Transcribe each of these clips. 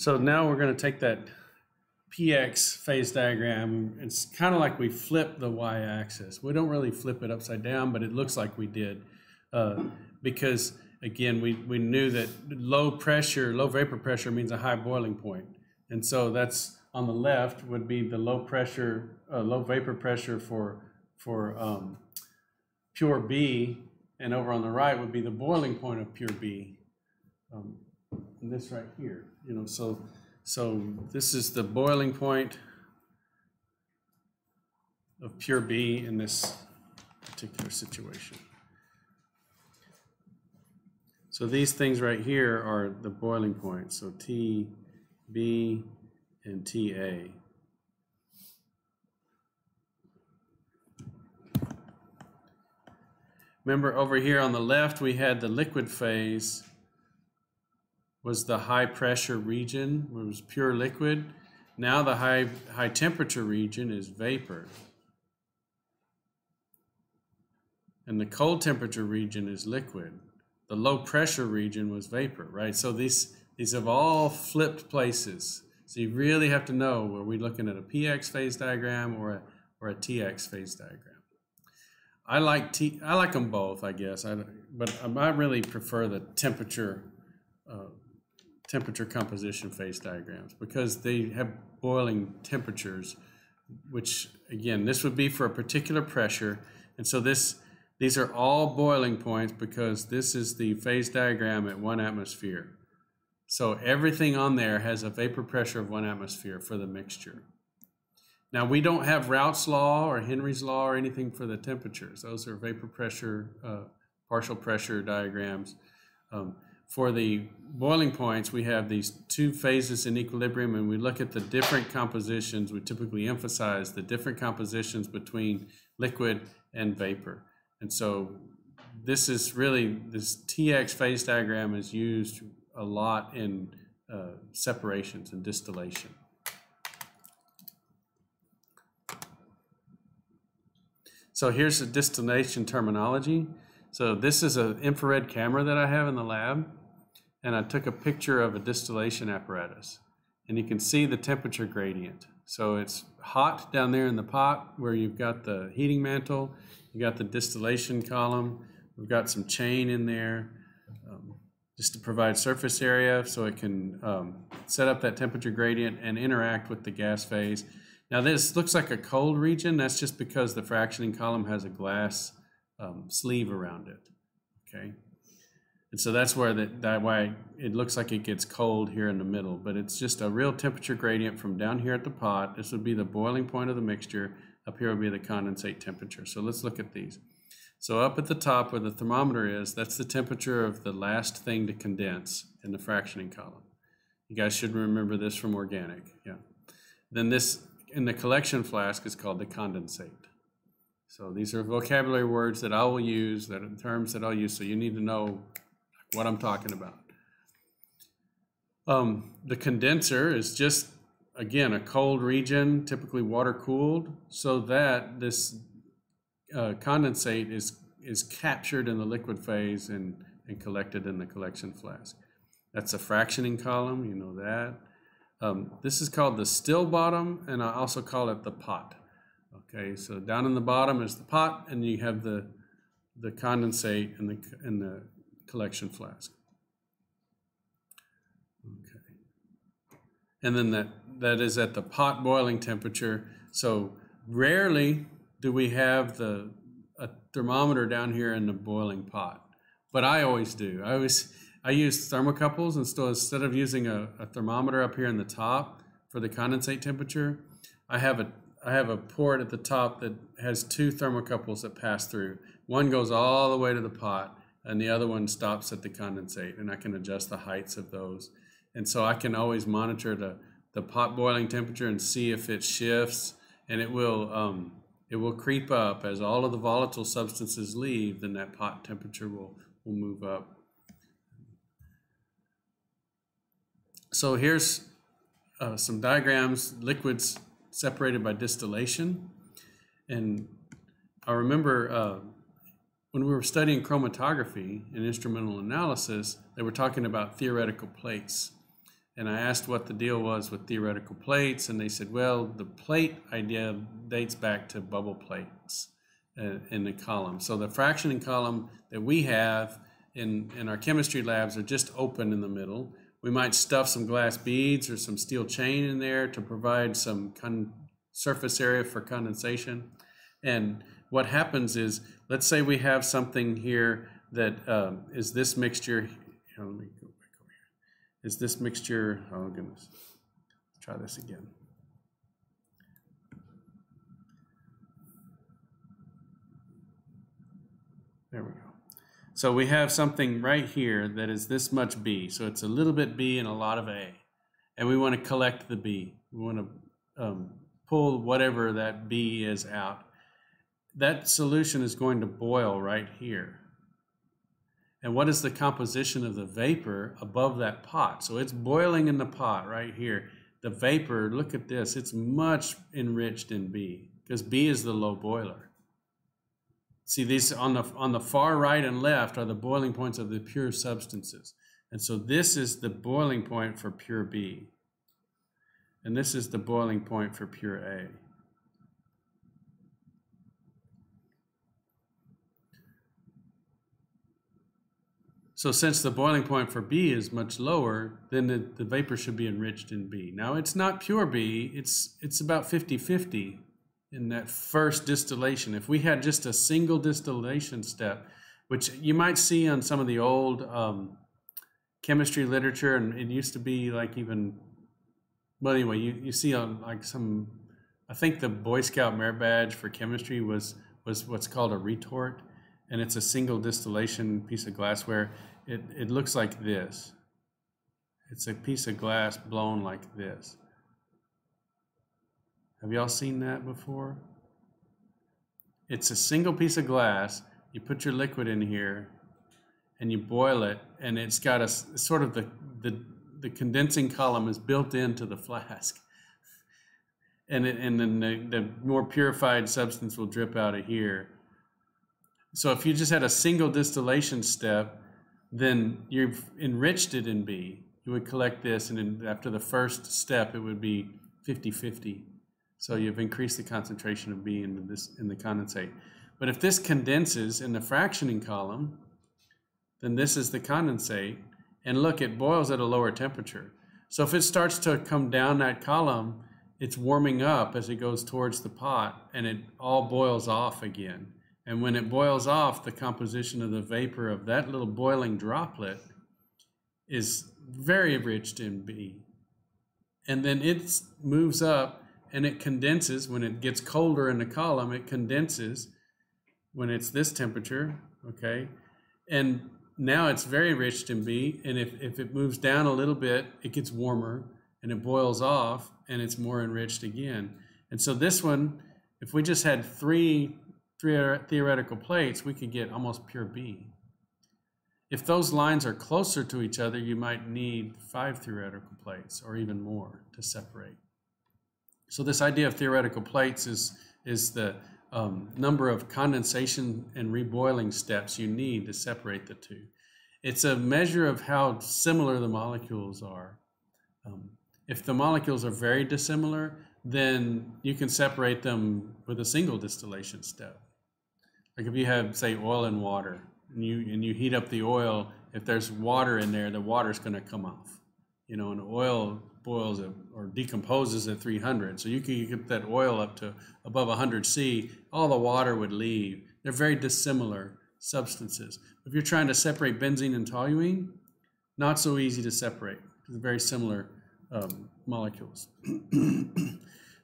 So now we're going to take that PX phase diagram. It's kind of like we flip the y-axis. We don't really flip it upside down, but it looks like we did because, again, we knew that low pressure, low vapor pressure means a high boiling point. And so that's on the left would be the low pressure, low vapor pressure for pure B, and over on the right would be the boiling point of pure B. And this right here, you know, so this is the boiling point of pure B in this particular situation. So these things right here are the boiling points. So TB and TA. Remember over here on the left we had the liquid phase was the high pressure region, where it was pure liquid. Now the high temperature region is vapor. And the cold temperature region is liquid. The low pressure region was vapor, right? So these have all flipped places. So you really have to know, were we looking at a PX phase diagram or a TX phase diagram? I like them both, I guess. But I really prefer the temperature composition phase diagrams because they have boiling temperatures, which again, this would be for a particular pressure. And so these are all boiling points because this is the phase diagram at 1 atmosphere. So everything on there has a vapor pressure of 1 atmosphere for the mixture. Now we don't have Route's law or Henry's law or anything for the temperatures. Those are vapor pressure, partial pressure diagrams. For the boiling points, we have these two phases in equilibrium, and we look at the different compositions. We typically emphasize the different compositions between liquid and vapor. And so this is really, this TX phase diagram is used a lot in separations and distillation. So here's the distillation terminology. So this is an infrared camera that I have in the lab. And I took a picture of a distillation apparatus. And you can see the temperature gradient. So it's hot down there in the pot where you've got the heating mantle, you've got the distillation column, we've got some chain in there just to provide surface area so it can set up that temperature gradient and interact with the gas phase. Now this looks like a cold region. That's just because the fractioning column has a glass sleeve around it, okay? And so that's where that why it looks like it gets cold here in the middle, but it's just a real temperature gradient from down here at the pot. This would be the boiling point of the mixture. Up here would be the condensate temperature. So let's look at these. So up at the top where the thermometer is, that's the temperature of the last thing to condense in the fractioning column. You guys should remember this from organic, yeah. Then this in the collection flask is called the condensate. So these are vocabulary words that I will use, that are terms that I'll use, so you need to know what I'm talking about. The condenser is just, again, a cold region, typically water cooled, so that this condensate is captured in the liquid phase and collected in the collection flask. That's a fractioning column, you know that. This is called the still bottom, and I also call it the pot. Okay, so down in the bottom is the pot, and you have the condensate and the collection flask. Okay. And then that is at the pot boiling temperature. So rarely do we have a thermometer down here in the boiling pot, but I always do. I use thermocouples, and so instead of using a thermometer up here in the top for the condensate temperature, I have a port at the top that has 2 thermocouples that pass through. One goes all the way to the pot, and the other one stops at the condensate, and I can adjust the heights of those. And so I can always monitor the pot boiling temperature and see if it shifts, and it will creep up. As all of the volatile substances leave, then that pot temperature will move up. So here's some diagrams, liquids separated by distillation. And I remember when we were studying chromatography and instrumental analysis, they were talking about theoretical plates. and I asked what the deal was with theoretical plates, and they said, well, the plate idea dates back to bubble plates in the column. So the fractioning column that we have in our chemistry labs are just open in the middle. We might stuff some glass beads or some steel chain in there to provide some surface area for condensation. And what happens is, let's say we have something here that is this mixture. Here, let me go back over here. Is this mixture? Oh goodness! Let's try this again. There we go. So we have something right here that is this much B. So it's a little bit B and a lot of A, and we want to collect the B. We want to pull whatever that B is out. That solution is going to boil right here. And what is the composition of the vapor above that pot? So it's boiling in the pot right here. The vapor, look at this, it's much enriched in B, because B is the low boiler. See, these on the far right and left are the boiling points of the pure substances. And so this is the boiling point for pure B. And this is the boiling point for pure A. So since the boiling point for B is much lower, then the vapor should be enriched in B. Now it's not pure B, it's about 50-50 in that first distillation. If we had just a single distillation step, which you might see on some of the old chemistry literature, and it used to be like even, well anyway, you see on like some, I think the Boy Scout merit badge for chemistry was what's called a retort, and it's a single distillation piece of glassware. It looks like this. It's a piece of glass blown like this. Have y'all seen that before? It's a single piece of glass. You put your liquid in here and you boil it, and it's got a sort of the condensing column is built into the flask. And then the more purified substance will drip out of here. So if you just had a single distillation step, then you've enriched it in B. You would collect this, and then after the first step, it would be 50-50. So you've increased the concentration of B in the condensate. But if this condenses in the fractioning column, then this is the condensate. And look, it boils at a lower temperature. So if it starts to come down that column, it's warming up as it goes towards the pot, and it all boils off again. And when it boils off, the composition of the vapor of that little boiling droplet is very enriched in B. And then it moves up and it condenses. When it gets colder in the column, it condenses when it's this temperature, okay? And now it's very enriched in B, and if it moves down a little bit, it gets warmer and it boils off and it's more enriched again. And so this one, if we just had three theoretical plates, we could get almost pure B. If those lines are closer to each other, you might need 5 theoretical plates or even more to separate. So this idea of theoretical plates is the number of condensation and reboiling steps you need to separate the two. It's a measure of how similar the molecules are. If the molecules are very dissimilar, then you can separate them with a single distillation step. Like if you have, say, oil and water, and you heat up the oil, if there's water in there, the water's going to come off. You know, and oil boils or decomposes at 300. So you can get that oil up to above 100 C, all the water would leave. They're very dissimilar substances. If you're trying to separate benzene and toluene, not so easy to separate. It's very similar molecules.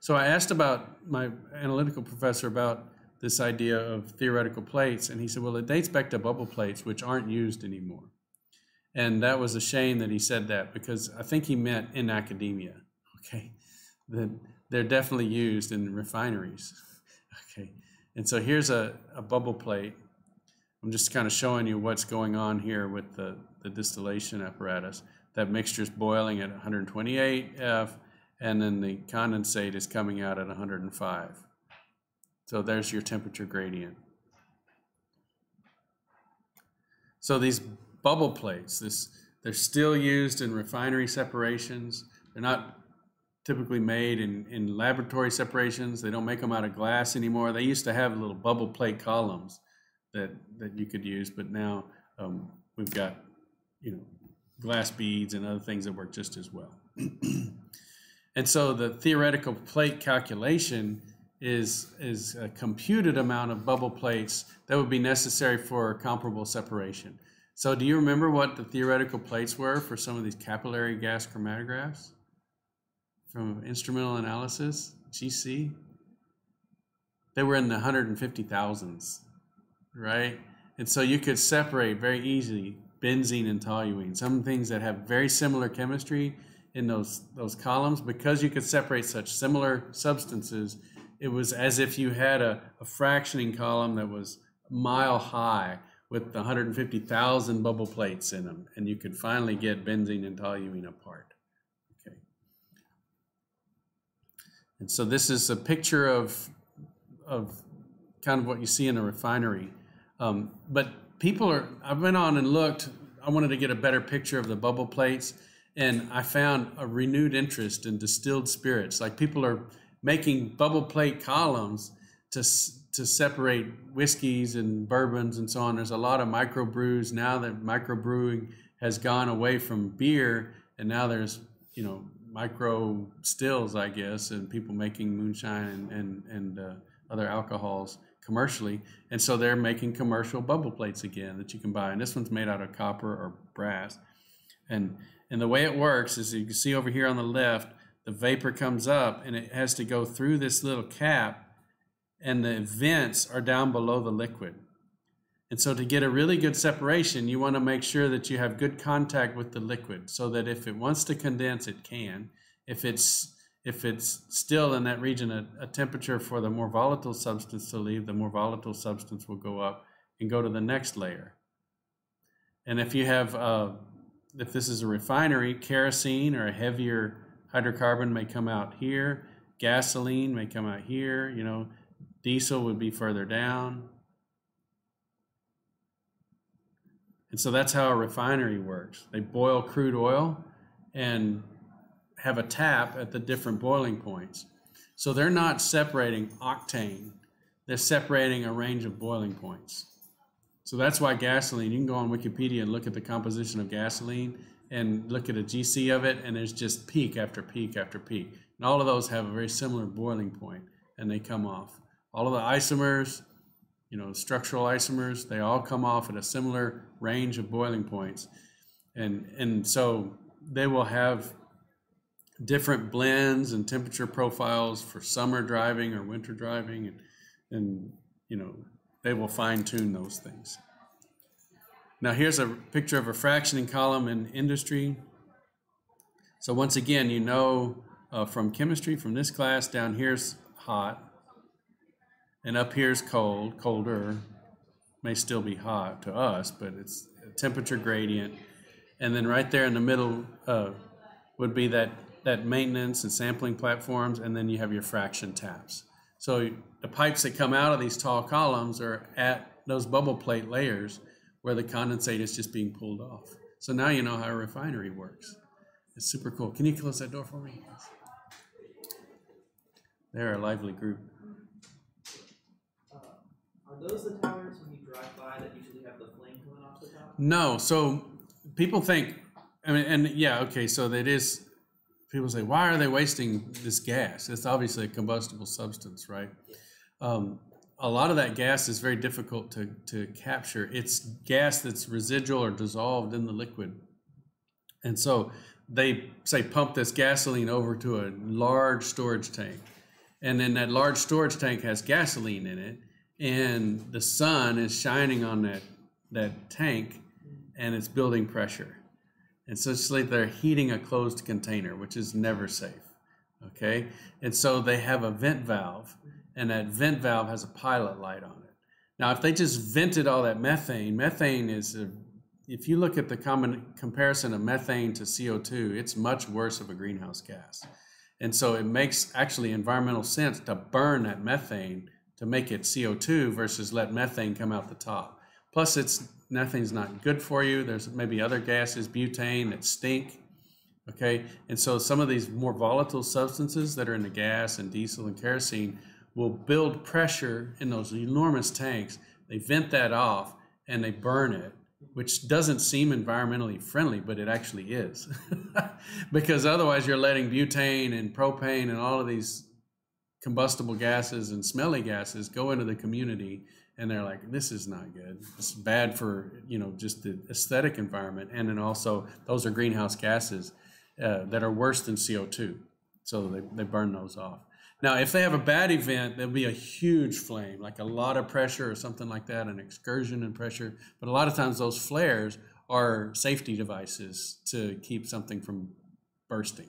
So I asked about my analytical professor about this idea of theoretical plates, and he said, well, it dates back to bubble plates, which aren't used anymore. And that was a shame that he said that, because I think he meant in academia, okay? That they're definitely used in refineries, okay? And so here's a bubble plate. I'm just kind of showing you what's going on here with the distillation apparatus. That mixture is boiling at 128 F, and then the condensate is coming out at 105. So there's your temperature gradient. So these bubble plates, this They're still used in refinery separations. They're not typically made in laboratory separations. They don't make them out of glass anymore. They used to have little bubble plate columns that you could use, but now we've got, glass beads and other things that work just as well. And so the theoretical plate calculation is a computed amount of bubble plates that would be necessary for comparable separation. So do you remember what the theoretical plates were for some of these capillary gas chromatographs from instrumental analysis, GC? They were in the 150,000s, right? And so you could separate very easily benzene and toluene, some things that have very similar chemistry in those columns. Because you could separate such similar substances, it was as if you had a fractioning column that was a mile high with 150,000 bubble plates in them, and you could finally get benzene and toluene apart. Okay. And so this is a picture of kind of what you see in a refinery. But people are, I went on and looked, I wanted to get a better picture of the bubble plates, and I found a renewed interest in distilled spirits. Like, people are making bubble plate columns to separate whiskeys and bourbons and so on. There's a lot of microbrews now that microbrewing has gone away from beer, and now there's, micro stills, I guess, and people making moonshine and other alcohols commercially. And so they're making commercial bubble plates again that you can buy. And this one's made out of copper or brass. And the way it works is, you can see over here on the left, the vapor comes up and it has to go through this little cap, and the vents are down below the liquid. And so to get a really good separation, you want to make sure that you have good contact with the liquid, so that if it wants to condense, it can. If it's still in that region a temperature for the more volatile substance to leave, the more volatile substance will go up and go to the next layer. And if you have if this is a refinery, kerosene or a heavier hydrocarbon may come out here, gasoline may come out here, diesel would be further down. And so that's how a refinery works. They boil crude oil and have a tap at the different boiling points. So they're not separating octane, they're separating a range of boiling points. So that's why gasoline, you can go on Wikipedia and look at the composition of gasoline and look at a GC of it, and there's just peak after peak after peak. And all of those have a very similar boiling point, and they come off. All of the isomers, structural isomers, they all come off at a similar range of boiling points. And so they will have different blends and temperature profiles for summer driving or winter driving, and they will fine-tune those things. Now here's a picture of a fractioning column in industry. So once again, from chemistry, from this class, down here's hot, and up here's cold, colder, may still be hot to us, but it's a temperature gradient. And then right there in the middle would be that maintenance and sampling platforms, and then you have your fraction taps. So the pipes that come out of these tall columns are at those bubble plate layers where the condensate is just being pulled off. So now you know how a refinery works. It's super cool. Can you close that door for me? They're a lively group. Are those the towers when you drive by that usually have the flame coming off the top? No. So people think, so that is. People say, why are they wasting this gas? It's obviously a combustible substance, right? A lot of that gas is very difficult to capture. It's gas that's residual or dissolved in the liquid. And so they say pump this gasoline over to a large storage tank. And then that large storage tank has gasoline in it, and the sun is shining on that tank, and it's building pressure. And so it's like they're heating a closed container, which is never safe, okay? And so they have a vent valve, and that vent valve has a pilot light on it. Now, if they just vented all that methane is, if you look at the comparison of methane to CO2, it's much worse of a greenhouse gas. And so it makes actually environmental sense to burn that methane to make it CO2 versus let methane come out the top. Plus, it's Methane's not good for you. There's maybe other gases, butane, that stink. Okay, and so some of these more volatile substances that are in the gas and diesel and kerosene will build pressure in those enormous tanks. They vent that off and they burn it, which doesn't seem environmentally friendly, but it actually is. Because otherwise you're letting butane and propane and all of these combustible gases and smelly gases go into the community, and they're like, this is not good. It's bad for, you know, just the aesthetic environment. And then also those are greenhouse gases that are worse than CO2. So they burn those off. Now, if they have a bad event, there'll be a huge flame, like a lot of pressure or something like that, an excursion in pressure. But a lot of times those flares are safety devices to keep something from bursting.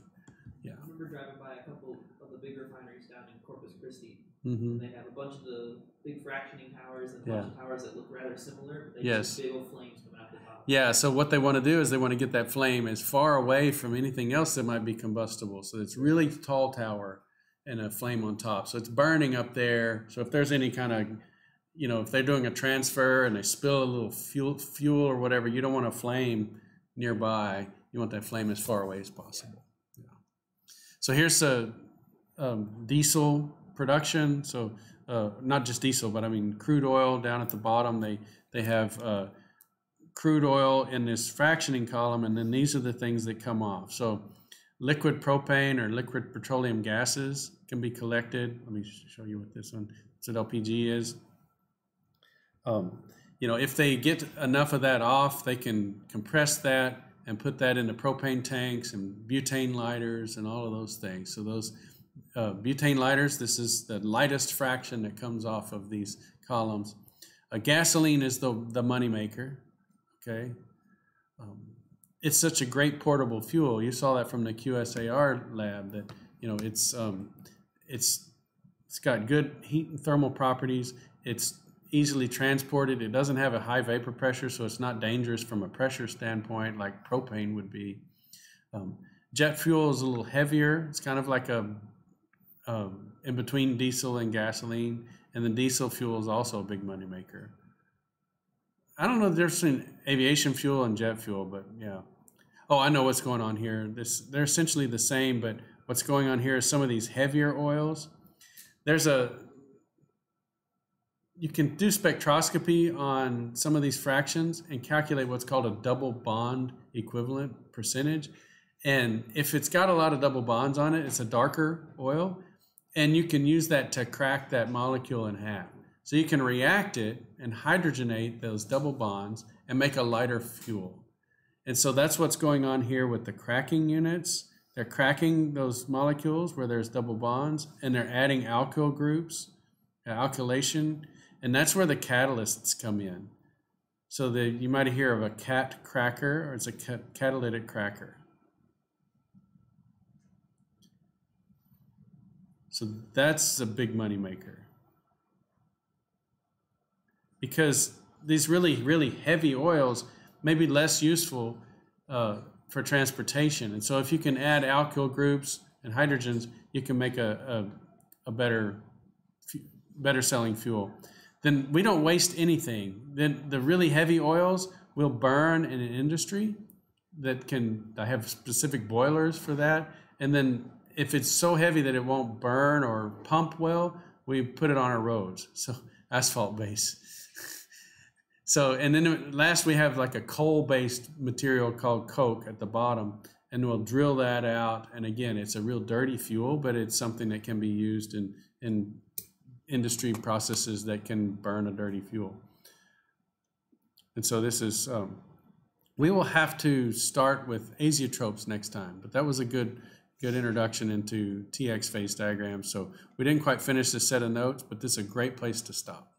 Yeah. I remember driving by a couple of the big refineries down in Corpus Christi. Mm-hmm. And they have a bunch of the big fractioning towers and a bunch of towers that look rather similar, but they just big old flames come out the top. Yeah, so what they want to do is they want to get that flame as far away from anything else that might be combustible. So it's really tall tower and a flame on top. So it's burning up there. So if there's any kind of, you know, if they're doing a transfer and they spill a little fuel or whatever, you don't want a flame nearby. You want that flame as far away as possible. Yeah. So here's a diesel production. So not just diesel, but I mean crude oil down at the bottom. They have crude oil in this fractioning column, and then these are the things that come off. So liquid propane or liquid petroleum gases can be collected. Let me show you what this one, it's what LPG is. You know, if they get enough of that off, they can compress that and put that into propane tanks and butane lighters and all of those things. So those butane lighters, this is the lightest fraction that comes off of these columns. Gasoline is the money maker. Okay. It's such a great portable fuel. You saw that from the QSAR lab, that, you know, it's got good heat and thermal properties. It's easily transported. It doesn't have a high vapor pressure, so it's not dangerous from a pressure standpoint like propane would be. Jet fuel is a little heavier. It's kind of like a in between diesel and gasoline, and the diesel fuel is also a big money maker. I don't know the difference between aviation fuel and jet fuel, but yeah. Oh, I know what's going on here. They're essentially the same, but what's going on here is some of these heavier oils. You can do spectroscopy on some of these fractions and calculate what's called a double bond equivalent percentage. And if it's got a lot of double bonds on it, it's a darker oil. And you can use that to crack that molecule in half. So you can react it and hydrogenate those double bonds and make a lighter fuel. And so that's what's going on here with the cracking units. They're cracking those molecules where there's double bonds, and they're adding alkyl groups, alkylation, and that's where the catalysts come in. So you might hear of a cat cracker, or it's a catalytic cracker. So that's a big money maker, because these really, really heavy oils may be less useful for transportation. And so if you can add alkyl groups and hydrogens, you can make a better selling fuel. Then we don't waste anything. Then the really heavy oils will burn in an industry that can have specific boilers for that. And then if it's so heavy that it won't burn or pump well, we put it on our roads. So asphalt base. So, and then last we have like a coal-based material called coke at the bottom, and we'll drill that out. And again, it's a real dirty fuel, but it's something that can be used in industry processes that can burn a dirty fuel. And so this is, we will have to start with azeotropes next time, but that was a good introduction into TX phase diagrams. So we didn't quite finish this set of notes, but this is a great place to stop.